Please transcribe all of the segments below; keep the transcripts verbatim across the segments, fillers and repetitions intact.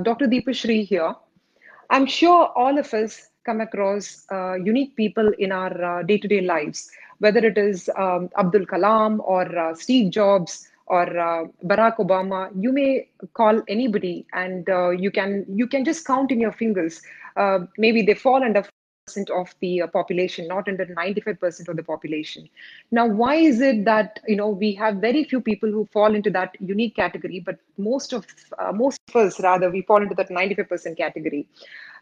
Doctor Deepa Shree here. I'm sure all of us come across uh, unique people in our uh, day-to-day lives, whether it is um, Abdul Kalam or uh, Steve Jobs or uh, Barack Obama. You may call anybody, and uh, you can you can just count in your fingers. Uh, maybe they fall under five percent of the population, not under ninety-five percent of the population. Now, why is it that you know we have very few people who fall into that unique category, but most of uh, most of us rather we fall into that ninety-five percent category?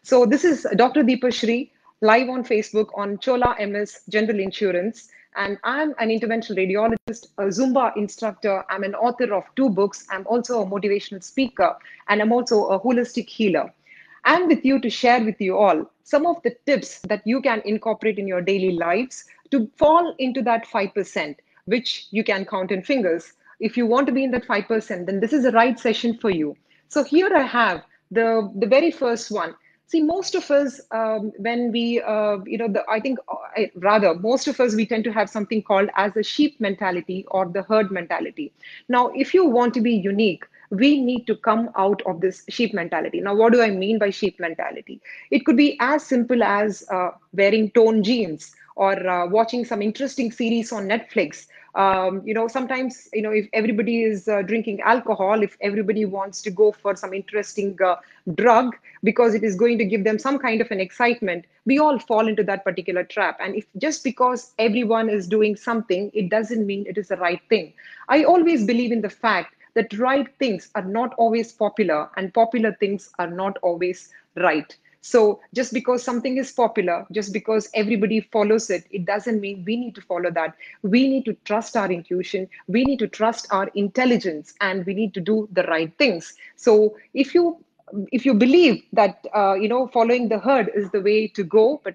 So this is Doctor Deepa Shree, live on Facebook on Chola M S General Insurance. And I'm an interventional radiologist, a Zumba instructor. I'm an author of two books. I'm also a motivational speaker, and I'm also a holistic healer. I'm with you to share with you all some of the tips that you can incorporate in your daily lives to fall into that five percent, which you can count in fingers. If you want to be in that five percent, then this is the right session for you. So here I have the, the very first one. See, most of us, um, when we, uh, you know, the, I think, uh, rather, most of us, we tend to have something called as the sheep mentality or the herd mentality. Now, if you want to be unique, we need to come out of this sheep mentality. Now, what do I mean by sheep mentality? It could be as simple as uh, wearing toned jeans or uh, watching some interesting series on Netflix. Um, you know, sometimes, you know, if everybody is uh, drinking alcohol, if everybody wants to go for some interesting uh, drug because it is going to give them some kind of an excitement, we all fall into that particular trap. And if just because everyone is doing something, it doesn't mean it is the right thing. I always believe in the fact that right things are not always popular and popular things are not always right. So just because something is popular, just because everybody follows it, it doesn't mean we need to follow that. We need to trust our intuition. We need to trust our intelligence, and we need to do the right things. So if you if you believe that, uh, you know, following the herd is the way to go, but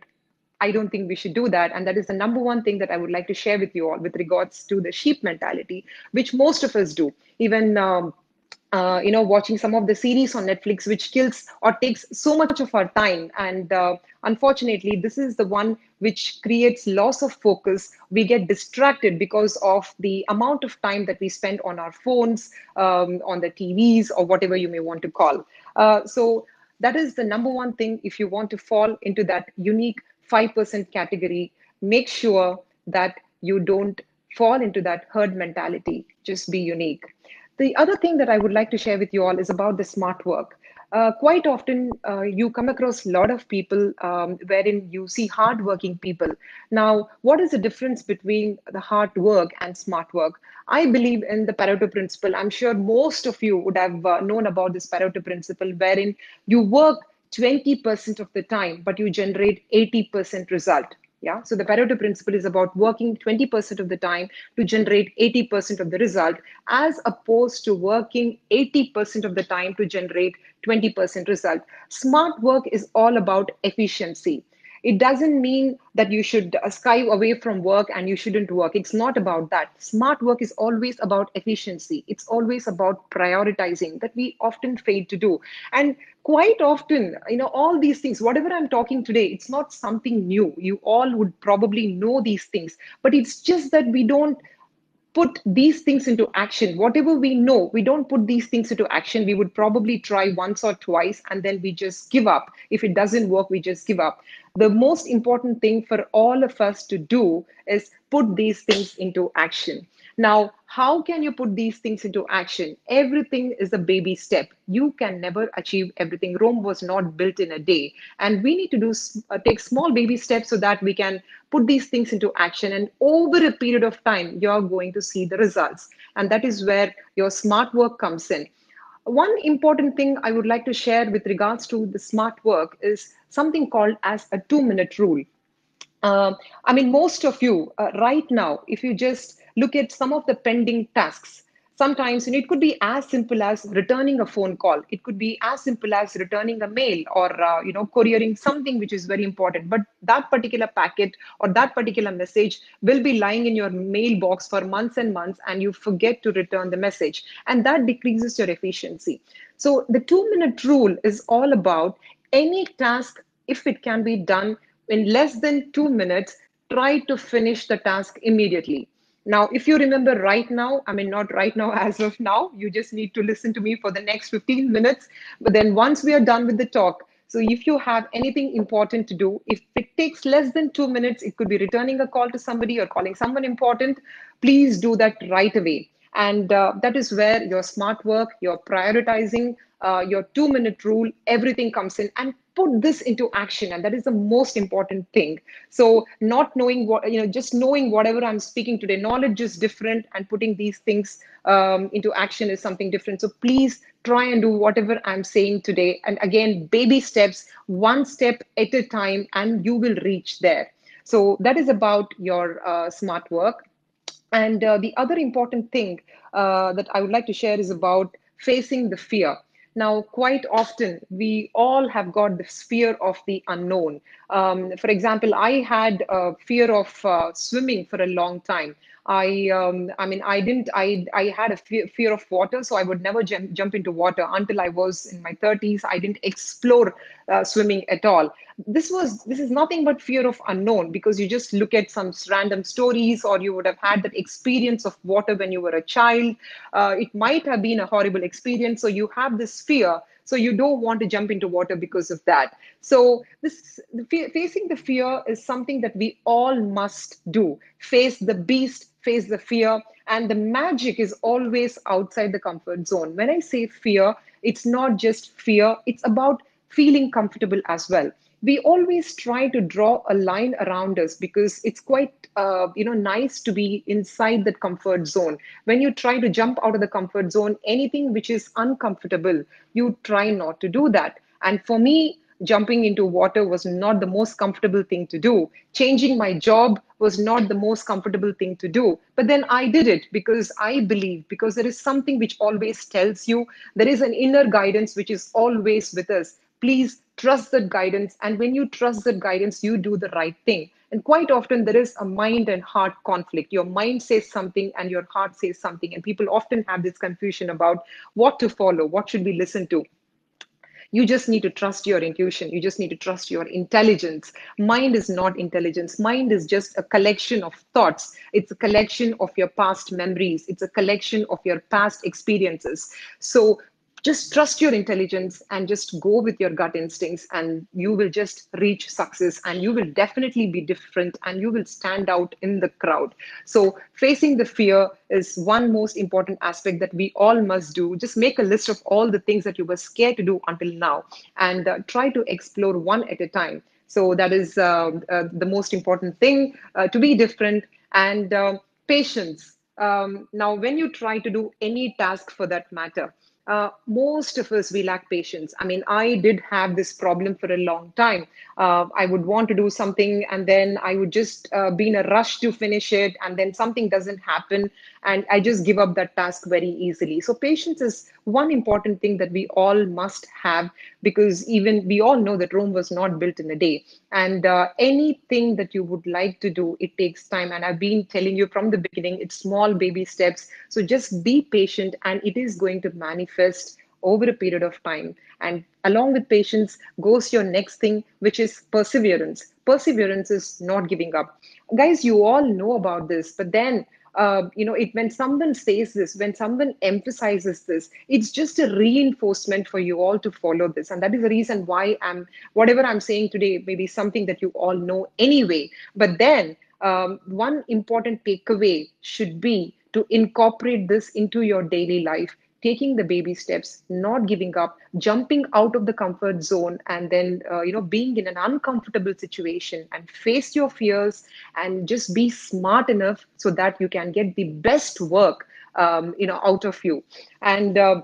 I don't think we should do that. And that is the number one thing that I would like to share with you all with regards to the sheep mentality, which most of us do, even um, Uh, you know, watching some of the series on Netflix, which kills or takes so much of our time. And uh, unfortunately, this is the one which creates loss of focus. We get distracted because of the amount of time that we spend on our phones, um, on the T Vs, or whatever you may want to call. Uh, so that is the number one thing. If you want to fall into that unique five percent category, make sure that you don't fall into that herd mentality. Just be unique. The other thing that I would like to share with you all is about the smart work. Uh, quite often, uh, you come across a lot of people um, wherein you see hardworking people. Now, what is the difference between the hard work and smart work? I believe in the Pareto Principle. I'm sure most of you would have uh, known about this Pareto Principle, wherein you work twenty percent of the time, but you generate eighty percent result. Yeah, so the Pareto Principle is about working twenty percent of the time to generate eighty percent of the result, as opposed to working eighty percent of the time to generate twenty percent result. Smart work is all about efficiency. It doesn't mean that you should skive away from work and you shouldn't work. It's not about that. Smart work is always about efficiency. It's always about prioritizing, that we often fail to do. And quite often, you know, all these things, whatever I'm talking today, it's not something new. You all would probably know these things, but it's just that we don't put these things into action. Whatever we know, we don't put these things into action. We would probably try once or twice, and then we just give up. If it doesn't work, we just give up. The most important thing for all of us to do is put these things into action. Now, how can you put these things into action? Everything is a baby step. You can never achieve everything. Rome was not built in a day. And we need to do uh, take small baby steps so that we can put these things into action. And over a period of time, you're going to see the results. And that is where your smart work comes in. One important thing I would like to share with regards to the smart work is something called as a two-minute rule. Uh, I mean, most of you uh, right now, if you just look at some of the pending tasks. Sometimes, and it could be as simple as returning a phone call. It could be as simple as returning a mail or, uh, you know, couriering something which is very important. But that particular packet or that particular message will be lying in your mailbox for months and months, and you forget to return the message. And that decreases your efficiency. So the two-minute rule is all about any task, if it can be done in less than two minutes, try to finish the task immediately. Now, if you remember right now, I mean, not right now, as of now, you just need to listen to me for the next fifteen minutes. But then once we are done with the talk, so if you have anything important to do, if it takes less than two minutes, it could be returning a call to somebody or calling someone important, please do that right away. And uh, that is where your smart work, your prioritizing, uh, your two minute rule, everything comes in, and put this into action. And that is the most important thing. So not knowing what, you know, just knowing whatever I'm speaking today, knowledge is different, and putting these things um, into action is something different. So please try and do whatever I'm saying today. And again, baby steps, one step at a time, and you will reach there. So that is about your uh, smart work. And uh, the other important thing uh, that I would like to share is about facing the fear. Now, quite often, we all have got this fear of the unknown. Um, for example, I had a fear of uh, swimming for a long time. I, um, I mean, I didn't, I, I had a fear, fear of water, so I would never jump, jump into water until I was in my thirties. I didn't explore uh, swimming at all. This was, this is nothing but fear of unknown, because you just look at some random stories, or you would have had that experience of water when you were a child. Uh, it might have been a horrible experience. So you have this fear. So you don't want to jump into water because of that. So this facing the fear is something that we all must do. Face the beast, face the fear. And the magic is always outside the comfort zone. When I say fear, it's not just fear. It's about feeling comfortable as well. We always try to draw a line around us, because it's quite uh, you know, nice to be inside that comfort zone. When you try to jump out of the comfort zone, anything which is uncomfortable, you try not to do that. And for me, jumping into water was not the most comfortable thing to do. Changing my job was not the most comfortable thing to do. But then I did it because I believe, because there is something which always tells you, there is an inner guidance which is always with us. Please trust that guidance. And when you trust that guidance, you do the right thing. And quite often there is a mind and heart conflict. Your mind says something and your heart says something. And people often have this confusion about what to follow, what should we listen to. You just need to trust your intuition. You just need to trust your intelligence. Mind is not intelligence. Mind is just a collection of thoughts. It's a collection of your past memories. It's a collection of your past experiences. So just trust your intelligence and just go with your gut instincts, and you will just reach success, and you will definitely be different, and you will stand out in the crowd. So facing the fear is one most important aspect that we all must do. Just make a list of all the things that you were scared to do until now, and uh, try to explore one at a time. So that is uh, uh, the most important thing, uh, to be different, and uh, patience. Um, now, when you try to do any task for that matter, Uh, most of us, we lack patience. I mean, I did have this problem for a long time. Uh, I would want to do something, and then I would just uh, be in a rush to finish it, and then something doesn't happen, and I just give up that task very easily. So patience is one important thing that we all must have, because even we all know that Rome was not built in a day. And uh, anything that you would like to do, it takes time. And I've been telling you from the beginning, it's small baby steps. So just be patient, and it is going to manifest over a period of time. And along with patience goes your next thing, which is perseverance. Perseverance is not giving up. Guys, you all know about this, but then Uh, you know, it when someone says this, when someone emphasizes this, it's just a reinforcement for you all to follow this. And that is the reason why I'm, whatever I'm saying today may be something that you all know anyway. But then um, one important takeaway should be to incorporate this into your daily life. Taking the baby steps, not giving up, jumping out of the comfort zone, and then, uh, you know, being in an uncomfortable situation, and face your fears, and just be smart enough so that you can get the best work, um, you know, out of you. And uh,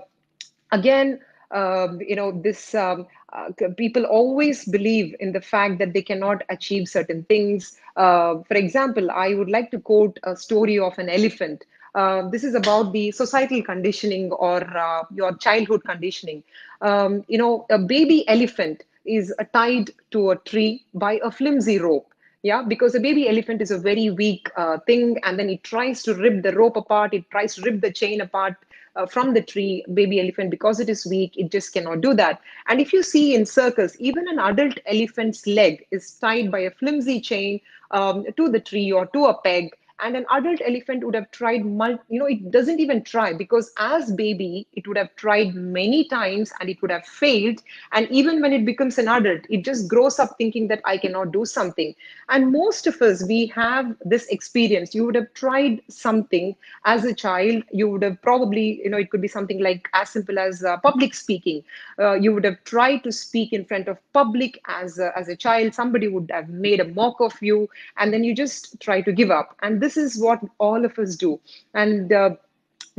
again, uh, you know, this um, uh, people always believe in the fact that they cannot achieve certain things. Uh, for example, I would like to quote a story of an elephant. Uh, this is about the societal conditioning, or uh, your childhood conditioning. Um, you know, a baby elephant is uh, tied to a tree by a flimsy rope. Yeah, because a baby elephant is a very weak uh, thing, and then it tries to rip the rope apart. It tries to rip the chain apart uh, from the tree. Baby elephant, because it is weak, it just cannot do that. And if you see in circus, even an adult elephant's leg is tied by a flimsy chain um, to the tree or to a peg. And an adult elephant would have tried, multi, you know, it doesn't even try, because as baby, it would have tried many times and it would have failed. And even when it becomes an adult, it just grows up thinking that I cannot do something. And most of us, we have this experience. You would have tried something as a child. You would have probably, you know, it could be something like as simple as uh, public speaking. Uh, you would have tried to speak in front of public as a, as a child. Somebody would have made a mock of you, and then you just try to give up. And this This is what all of us do. And uh,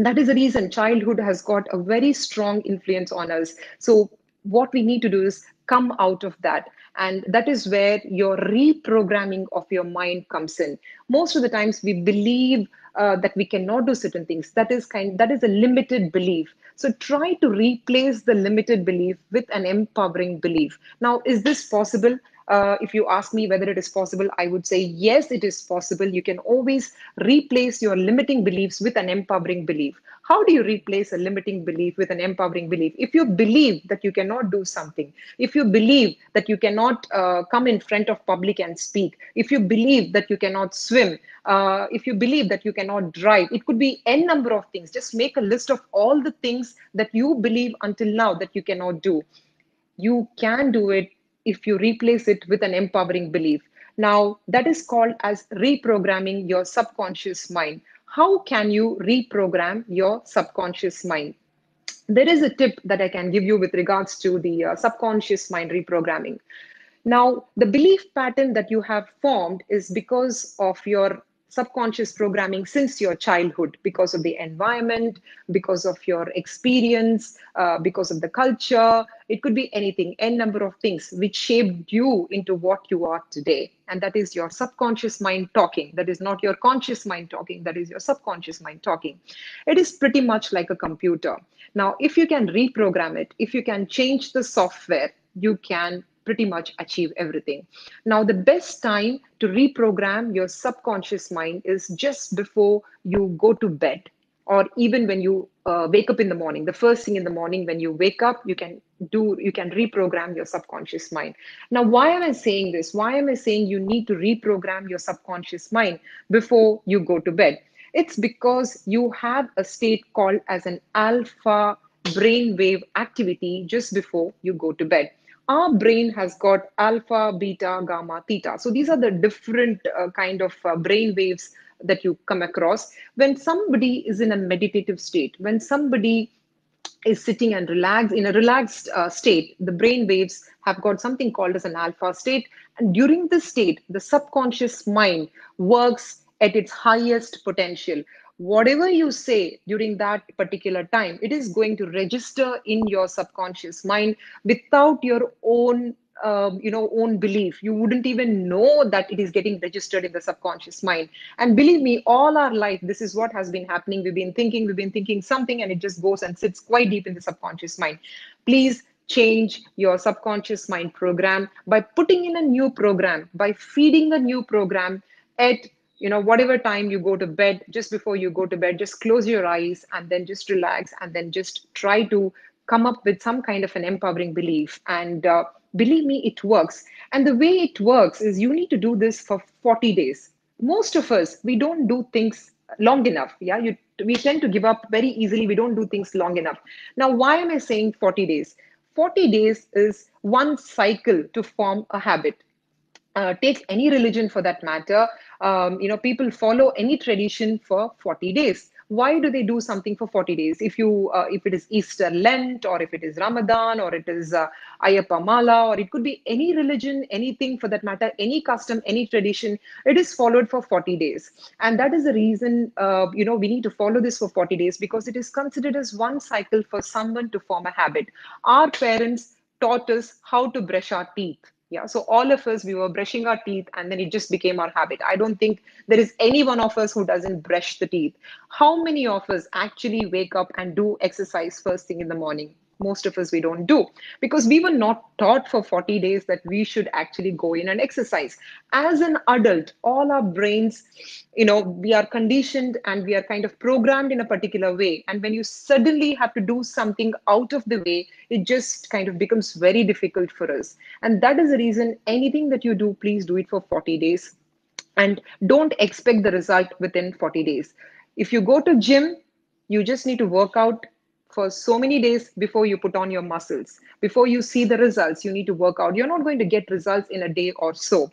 that is the reason childhood has got a very strong influence on us. So what we need to do is come out of that. And that is where your reprogramming of your mind comes in. Most of the times we believe uh, that we cannot do certain things. That is kind, that is a limited belief. So try to replace the limited belief with an empowering belief. Now, is this possible? Uh, if you ask me whether it is possible, I would say, yes, it is possible. You can always replace your limiting beliefs with an empowering belief. How do you replace a limiting belief with an empowering belief? If you believe that you cannot do something, if you believe that you cannot uh, come in front of public and speak, if you believe that you cannot swim, uh, if you believe that you cannot drive, it could be n number of things. Just make a list of all the things that you believe until now that you cannot do. You can do it if you replace it with an empowering belief. Now, that is called as reprogramming your subconscious mind. How can you reprogram your subconscious mind? There is a tip that I can give you with regards to the uh, subconscious mind reprogramming. Now, the belief pattern that you have formed is because of your subconscious programming since your childhood, because of the environment, because of your experience, uh, because of the culture. It could be anything, n number of things which shaped you into what you are today. And that is your subconscious mind talking. That is not your conscious mind talking. That is your subconscious mind talking. It is pretty much like a computer. Now, if you can reprogram it, if you can change the software, you can pretty much achieve everything. Now, the best time to reprogram your subconscious mind is just before you go to bed, or even when you uh, wake up in the morning. The first thing in the morning when you wake up, you can do, you can reprogram your subconscious mind. Now, why am I saying this? Why am I saying you need to reprogram your subconscious mind before you go to bed? It's because you have a state called as an alpha brainwave activity just before you go to bed. Our brain has got alpha, beta, gamma, theta. So these are the different uh, kind of uh, brain waves that you come across. When somebody is in a meditative state, when somebody is sitting and relaxed, in a relaxed uh, state, the brain waves have got something called as an alpha state. And during this state, the subconscious mind works at its highest potential. Whatever you say during that particular time, it is going to register in your subconscious mind without your own, um, you know, own belief. You wouldn't even know that it is getting registered in the subconscious mind. And believe me, all our life, this is what has been happening. We've been thinking, we've been thinking something, and it just goes and sits quite deep in the subconscious mind. Please change your subconscious mind program by putting in a new program, by feeding a new program at you know, whatever time you go to bed. Just before you go to bed, just close your eyes and then just relax, and then just try to come up with some kind of an empowering belief. And uh, believe me, it works. And the way it works is you need to do this for forty days. Most of us, we don't do things long enough. Yeah, you, we tend to give up very easily. We don't do things long enough. Now, why am I saying forty days? forty days is one cycle to form a habit. Uh, take any religion for that matter. Um, you know, people follow any tradition for forty days. Why do they do something for forty days? If you, uh, if it is Easter Lent, or if it is Ramadan, or it is uh, Ayyappa Mala, or it could be any religion, anything for that matter, any custom, any tradition, it is followed for forty days. And that is the reason, uh, you know, we need to follow this for forty days, because it is considered as one cycle for someone to form a habit. Our parents taught us how to brush our teeth. Yeah, so all of us, we were brushing our teeth, and then it just became our habit. I don't think there is any one of us who doesn't brush the teeth. How many of us actually wake up and do exercise first thing in the morning? Most of us, we don't do, because we were not taught for forty days that we should actually go in and exercise. As an adult, all our brains, you know, we are conditioned and we are kind of programmed in a particular way. And when you suddenly have to do something out of the way, it just kind of becomes very difficult for us. And that is the reason anything that you do, please do it for forty days. and don't expect the result within forty days. If you go to gym, you just need to work out for so many days before you put on your muscles. Before you see the results, you need to work out. You're not going to get results in a day or so.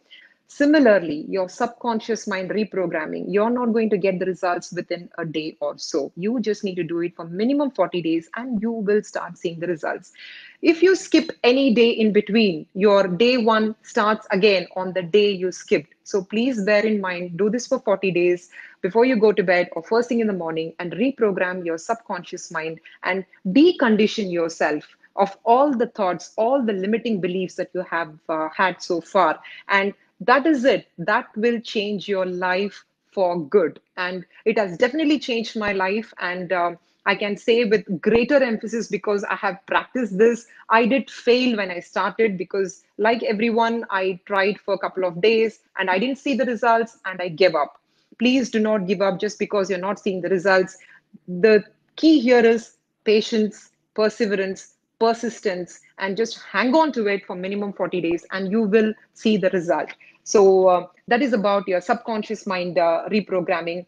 Similarly, your subconscious mind reprogramming, you're not going to get the results within a day or so. You just need to do it for minimum forty days and you will start seeing the results. If you skip any day in between, your day one starts again on the day you skipped. So please bear in mind, do this for forty days before you go to bed or first thing in the morning and reprogram your subconscious mind and decondition yourself of all the thoughts, all the limiting beliefs that you have uh, had so far. And that is it. That will change your life for good. And it has definitely changed my life. And um, I can say with greater emphasis because I have practiced this. I did fail when I started because like everyone, I tried for a couple of days and I didn't see the results and I gave up. Please do not give up just because you're not seeing the results. The key here is patience, perseverance, persistence, and just hang on to it for minimum forty days and you will see the result. So uh, that is about your subconscious mind uh, reprogramming.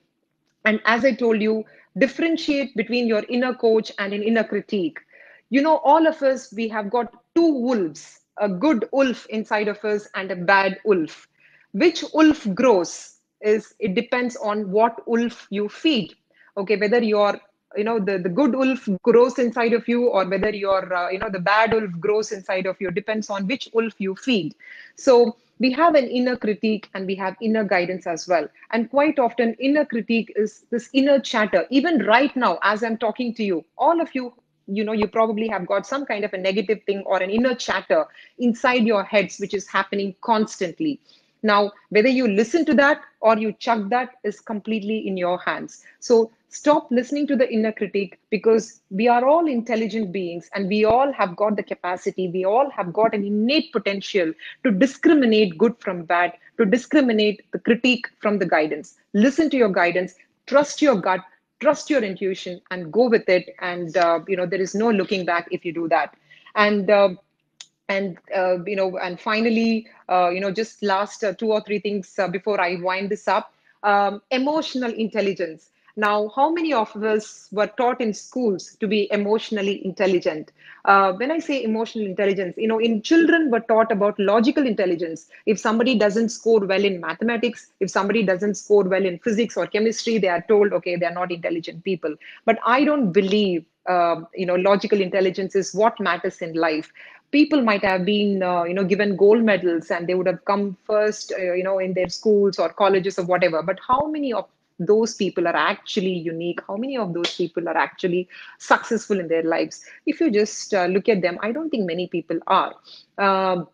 And as I told you, differentiate between your inner coach and an inner critique. You know, all of us, we have got two wolves, a good wolf inside of us and a bad wolf. Which wolf grows is, it depends on what wolf you feed. Okay, whether you're you know, the, the good wolf grows inside of you or whether you're, uh, you know, the bad wolf grows inside of you, depends on which wolf you feed. So we have an inner critique and we have inner guidance as well. And quite often inner critique is this inner chatter. Even right now, as I'm talking to you, all of you, you know, you probably have got some kind of a negative thing or an inner chatter inside your heads, which is happening constantly. Now, whether you listen to that or you chuck that is completely in your hands. So stop listening to the inner critique because we are all intelligent beings and we all have got the capacity. We all have got an innate potential to discriminate good from bad, to discriminate the critique from the guidance. Listen to your guidance, trust your gut, trust your intuition and go with it. And, uh, you know, there is no looking back if you do that. And, uh, And, uh, you know, and finally, uh, you know, just last uh, two or three things uh, before I wind this up, um, emotional intelligence. Now, how many of us were taught in schools to be emotionally intelligent? Uh, when I say emotional intelligence, you know, in children were taught about logical intelligence. If somebody doesn't score well in mathematics, if somebody doesn't score well in physics or chemistry, they are told, okay, they're not intelligent people. But I don't believe, uh, you know, logical intelligence is what matters in life. People might have been, uh, you know, given gold medals and they would have come first, uh, you know, in their schools or colleges or whatever. But how many of those people are actually unique? How many of those people are actually successful in their lives? If you just uh, look at them, I don't think many people are. Uh,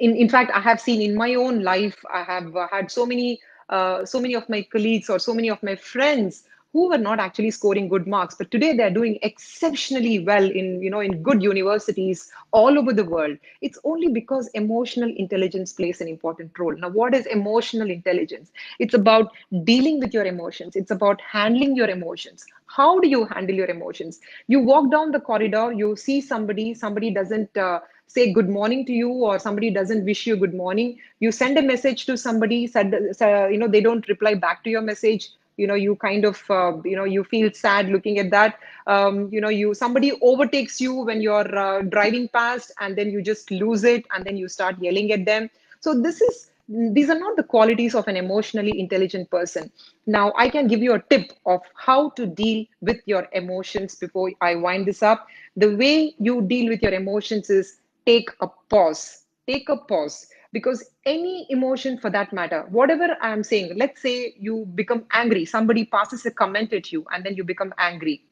in, in fact, I have seen in my own life, I have uh, had so many, uh, so many of my colleagues or so many of my friends who were not actually scoring good marks, but today they're doing exceptionally well in, you know, in good universities all over the world. It's only because emotional intelligence plays an important role. Now, what is emotional intelligence? It's about dealing with your emotions. It's about handling your emotions. How do you handle your emotions? You walk down the corridor, you see somebody, somebody doesn't uh, say good morning to you or somebody doesn't wish you good morning. You send a message to somebody, said, uh, you know, they don't reply back to your message. You know, you kind of, uh, you know, you feel sad looking at that. Um, you know, you somebody overtakes you when you're uh, driving past and then you just lose it and then you start yelling at them. So this is, these are not the qualities of an emotionally intelligent person. Now, I can give you a tip of how to deal with your emotions before I wind this up. The way you deal with your emotions is take a pause, take a pause. Because any emotion for that matter, whatever I'm saying, let's say you become angry, somebody passes a comment at you and then you become angry.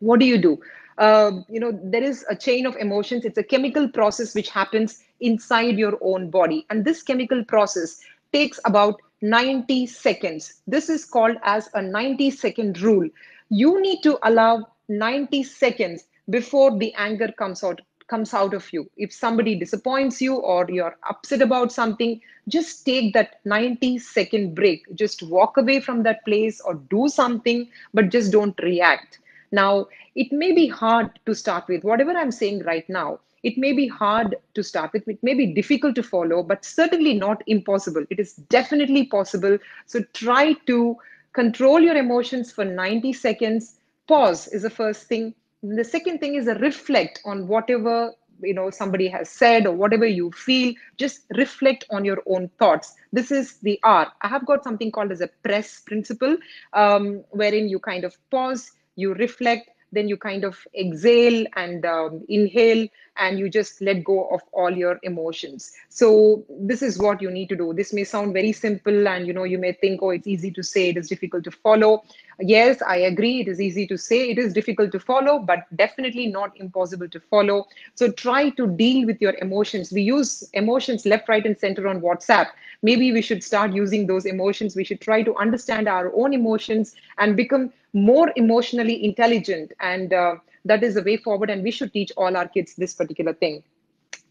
What do you do? Uh, you know, there is a chain of emotions. It's a chemical process which happens inside your own body. And this chemical process takes about ninety seconds. This is called as a ninety second rule. You need to allow ninety seconds before the anger comes out. comes out of you. If somebody disappoints you or you're upset about something, just take that ninety second break. Just walk away from that place or do something, but just don't react. Now, it may be hard to start with. Whatever I'm saying right now, It may be hard to start with, it may be difficult to follow, but certainly not impossible. It is definitely possible. So try to control your emotions for ninety seconds. Pause is the first thing. The second thing is a reflect on whatever you know somebody has said or whatever you feel. Just reflect on your own thoughts. This is the R. I have got something called as a press principle, um, wherein you kind of pause, you reflect, then you kind of exhale and um, inhale, and you just let go of all your emotions. So this is what you need to do. This may sound very simple, and you know you may think, oh, it's easy to say, it is difficult to follow. Yes, I agree, it is easy to say, it is difficult to follow, but definitely not impossible to follow. So try to deal with your emotions. We use emotions left, right, and center on WhatsApp. Maybe we should start using those emotions. We should try to understand our own emotions and become more emotionally intelligent. And uh, that is the way forward. And we should teach all our kids this particular thing.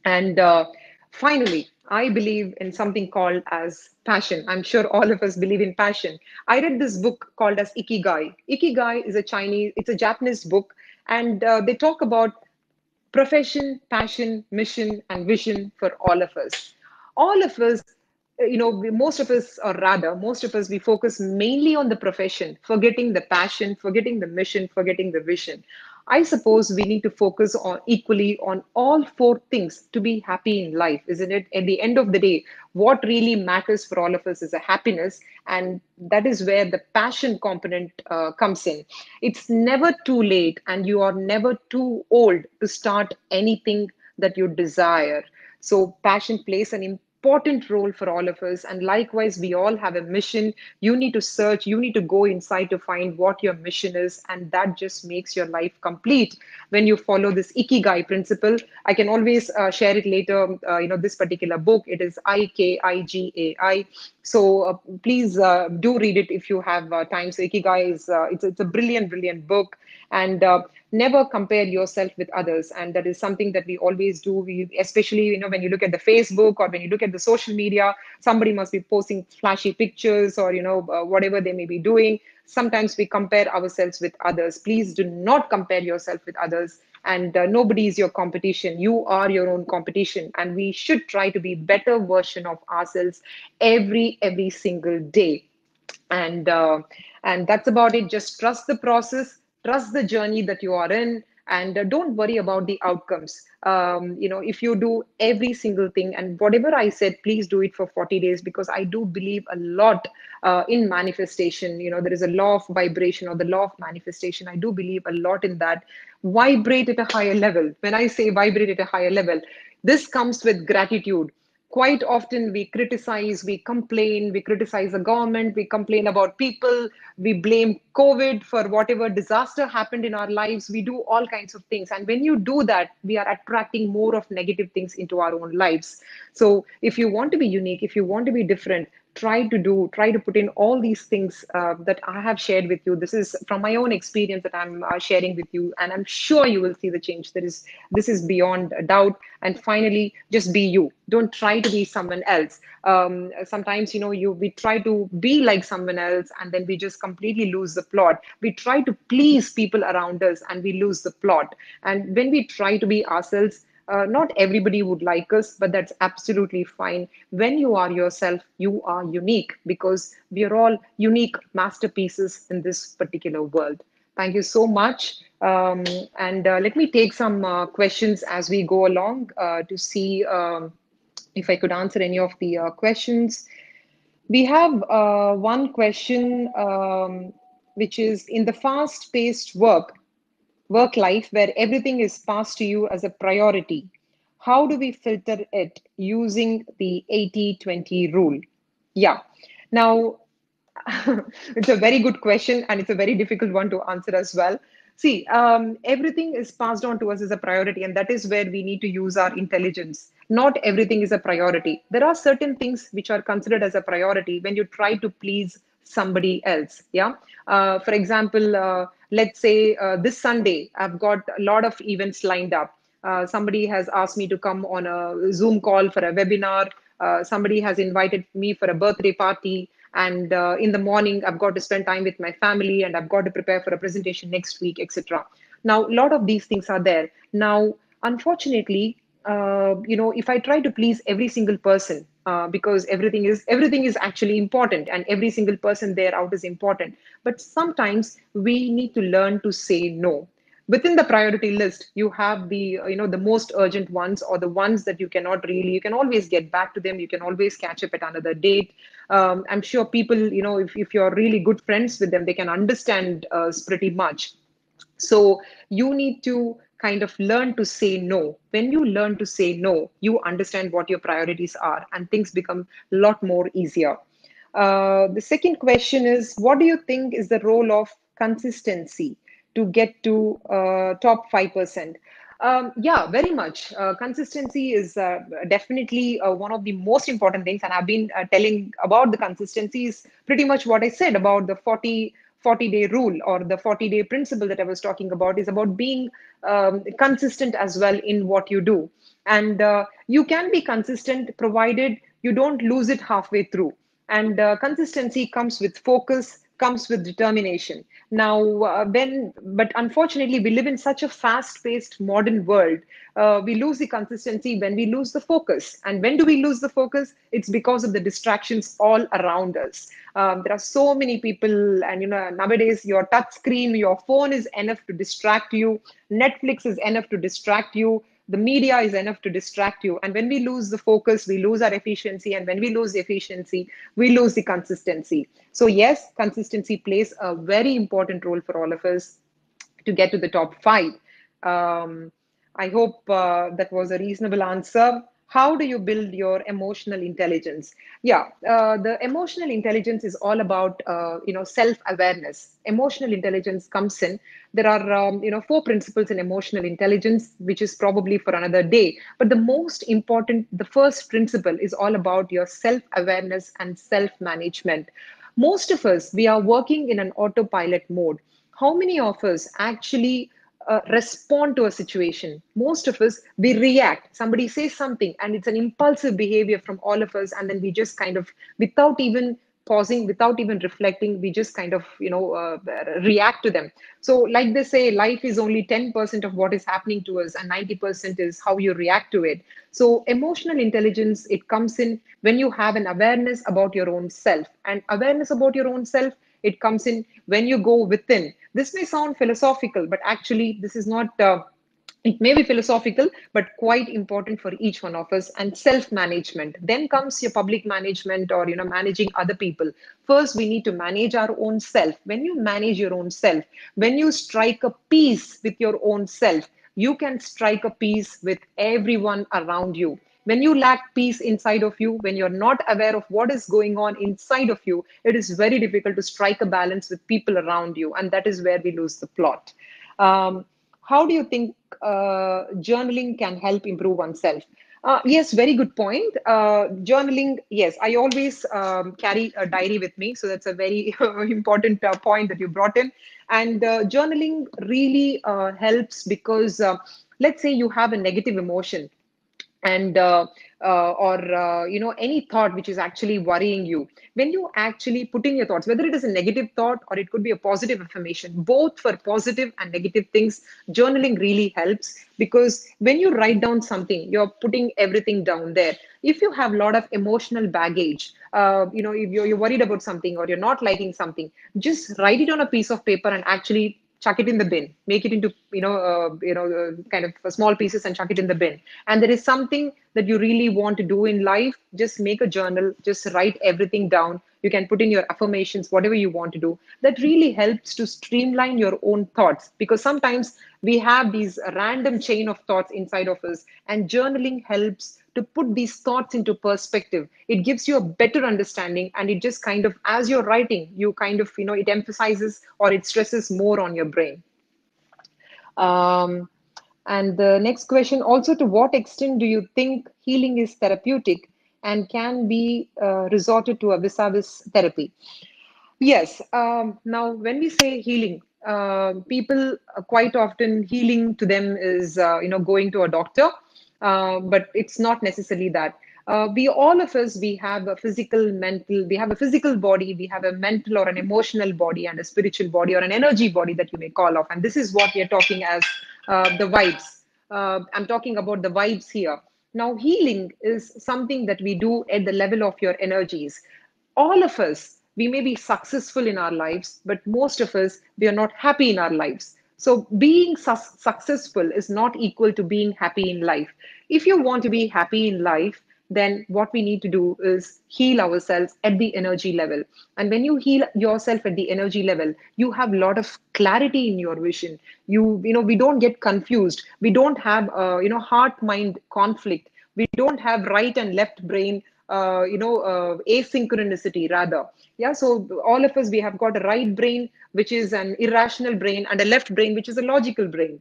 And uh, finally, I believe in something called as passion. I'm sure all of us believe in passion. I read this book called as Ikigai. Ikigai is a Chinese, it's a Japanese book. And uh, they talk about profession, passion, mission, and vision for all of us. All of us, you know, most of us, or rather, most of us, we focus mainly on the profession, forgetting the passion, forgetting the mission, forgetting the vision. I suppose we need to focus on equally on all four things to be happy in life, isn't it? At the end of the day, what really matters for all of us is a happiness. And that is where the passion component uh, comes in. It's never too late, and you are never too old to start anything that you desire. So passion plays an important important role for all of us. And likewise, we all have a mission. You need to search, you need to go inside to find what your mission is. And that just makes your life complete when you follow this Ikigai principle. I can always uh, share it later, uh, you know, this particular book. It is I K I G A I. So uh, please uh, do read it if you have uh, time. So Ikigai is, uh, it's, it's a brilliant, brilliant book. And uh, never compare yourself with others. And that is something that we always do. We, especially, you know, when you look at the Facebook or when you look at the social media, somebody must be posting flashy pictures or, you know, uh, whatever they may be doing. Sometimes we compare ourselves with others. Please do not compare yourself with others. And uh, nobody is your competition. You are your own competition. And we should try to be better version of ourselves every, every single day. And, uh, and that's about it. Just trust the process. Trust the journey that you are in, and uh, don't worry about the outcomes. Um, you know, if you do every single thing, and whatever I said, please do it for forty days, because I do believe a lot uh, in manifestation. You know, there is a law of vibration or the law of manifestation. I do believe a lot in that. Vibrate at a higher level. When I say vibrate at a higher level, this comes with gratitude. Quite often we criticize, we complain, we criticize the government, we complain about people, we blame COVID for whatever disaster happened in our lives. We do all kinds of things. And when you do that, we are attracting more of negative things into our own lives. So if you want to be unique, if you want to be different, try to do, try to put in all these things uh, that I have shared with you. This is from my own experience that I'm uh, sharing with you, and I'm sure you will see the change. There is, this is beyond a doubt. And finally, just be you. Don't try to be someone else. Um, sometimes, you know, you we try to be like someone else, and then we just completely lose the plot. We try to please people around us, and we lose the plot. And when we try to be ourselves, Uh, not everybody would like us, but that's absolutely fine. When you are yourself, you are unique, because we are all unique masterpieces in this particular world. Thank you so much. Um, and uh, let me take some uh, questions as we go along uh, to see um, if I could answer any of the uh, questions. We have uh, one question, um, which is, in the fast-paced work, work life where everything is passed to you as a priority, how do we filter it using the eighty twenty rule? Yeah, now it's a very good question, and it's a very difficult one to answer as well. See, um, everything is passed on to us as a priority, and that is where we need to use our intelligence. Not everything is a priority. There are certain things which are considered as a priority when you try to please somebody else. Yeah. Uh, for example, uh, let's say uh, this Sunday, I've got a lot of events lined up. Uh, somebody has asked me to come on a Zoom call for a webinar. Uh, somebody has invited me for a birthday party. And uh, in the morning, I've got to spend time with my family, and I've got to prepare for a presentation next week, et cetera. Now, a lot of these things are there. Now, unfortunately, uh, you know, if I try to please every single person, uh, because everything is everything is actually important and every single person there out is important. But sometimes we need to learn to say no. Within the priority list, you have the, you know, the most urgent ones or the ones that you cannot really, you can always get back to them. You can always catch up at another date. Um, I'm sure people, you know, if, if you're really good friends with them, they can understand uh, pretty much. So you need to kind of learn to say no. When you learn to say no, you understand what your priorities are and things become a lot more easier. Uh, the second question is, what do you think is the role of consistency to get to uh, top five percent. Um, yeah, very much. Uh, consistency is uh, definitely uh, one of the most important things. And I've been uh, telling about the consistencies, pretty much what I said about the forty, forty day rule or the forty day principle that I was talking about is about being um, consistent as well in what you do. And uh, you can be consistent provided you don't lose it halfway through. And uh, consistency comes with focus, comes with determination. Now, uh, when, but unfortunately, we live in such a fast-paced modern world. Uh, we lose the consistency when we lose the focus. And when do we lose the focus? It's because of the distractions all around us. Um, there are so many people, and you know, nowadays your touch screen, your phone is enough to distract you. Netflix is enough to distract you. The media is enough to distract you. And when we lose the focus, we lose our efficiency. And when we lose efficiency, we lose the consistency. So yes, consistency plays a very important role for all of us to get to the top five. Um, I hope uh, that was a reasonable answer. How do you build your emotional intelligence? Yeah, uh, the emotional intelligence is all about, uh, you know, self-awareness. Emotional intelligence comes in. There are, um, you know, four principles in emotional intelligence, which is probably for another day. But the most important, the first principle is all about your self-awareness and self-management. Most of us, we are working in an autopilot mode. How many of us actually Uh, respond to a situation? Most of us, we react. Somebody says something and it's an impulsive behavior from all of us, and then we just kind of, without even pausing, without even reflecting, we just kind of, you know, uh, react to them. So like they say, life is only ten percent of what is happening to us and ninety percent is how you react to it. So emotional intelligence, it comes in when you have an awareness about your own self, and awareness about your own self, it comes in when you go within. This may sound philosophical, but actually this is not, uh, it may be philosophical, but quite important for each one of us. And self-management. Then comes your public management or, you know, managing other people. First, we need to manage our own self. When you manage your own self, when you strike a peace with your own self, you can strike a peace with everyone around you. When you lack peace inside of you, when you're not aware of what is going on inside of you, it is very difficult to strike a balance with people around you. And that is where we lose the plot. Um, how do you think uh, journaling can help improve oneself? Uh, yes, very good point. Uh, journaling, yes, I always um, carry a diary with me. So that's a very important uh, point that you brought in. And uh, journaling really uh, helps because uh, let's say you have a negative emotion. And uh, uh, or, uh, you know, any thought which is actually worrying you. When you actually put in your thoughts, whether it is a negative thought or it could be a positive affirmation, both for positive and negative things, journaling really helps. Because when you write down something, you're putting everything down there. If you have a lot of emotional baggage, uh, you know, if you're, you're worried about something or you're not liking something, just write it on a piece of paper and actually chuck it in the bin, make it into, you know, uh, you know, uh, kind of small pieces and chuck it in the bin. And there is something that you really want to do in life, just make a journal, just write everything down. You can put in your affirmations, whatever you want to do. That really helps to streamline your own thoughts, because sometimes we have these random chain of thoughts inside of us, and journaling helps to put these thoughts into perspective. It gives you a better understanding, and it just kind of, as you're writing, you kind of, you know, it emphasizes or it stresses more on your brain. Um, and the next question, also, to what extent do you think healing is therapeutic and can be uh, resorted to a vis-a-vis therapy? Yes. Um, now, when we say healing, uh, people quite often, healing to them is, uh, you know, going to a doctor, uh, but it's not necessarily that. Uh, we, all of us, we have a physical, mental, we have a physical body, we have a mental or an emotional body and a spiritual body or an energy body that you may call off. And this is what we are talking as uh, the vibes. Uh, I'm talking about the vibes here. Now, healing is something that we do at the level of your energies. All of us, we may be successful in our lives, but most of us, we are not happy in our lives. So being su successful is not equal to being happy in life. If you want to be happy in life, then what we need to do is heal ourselves at the energy level. And when you heal yourself at the energy level, you have a lot of clarity in your vision. You, you know, we don't get confused. We don't have, uh, you know, heart-mind conflict. We don't have right and left brain, uh, you know, uh, asynchronicity rather. Yeah, so all of us, we have got a right brain, which is an irrational brain, and a left brain, which is a logical brain.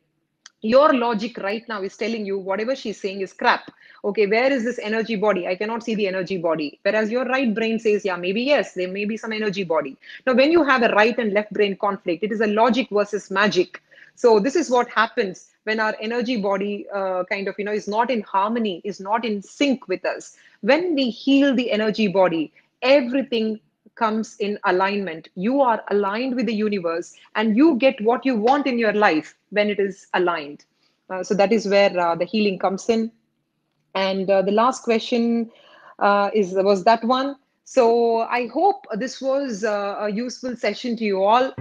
Your logic right now is telling you whatever she's saying is crap. Okay, where is this energy body? I cannot see the energy body. Whereas your right brain says, yeah, maybe yes, there may be some energy body. Now, when you have a right and left brain conflict, it is a logic versus magic. So this is what happens when our energy body uh, kind of, you know, is not in harmony, is not in sync with us. When we heal the energy body, everything comes in alignment. You are aligned with the universe and you get what you want in your life when it is aligned. Uh, so that is where uh, the healing comes in. And uh, the last question uh, is was that one. So I hope this was uh, a useful session to you all.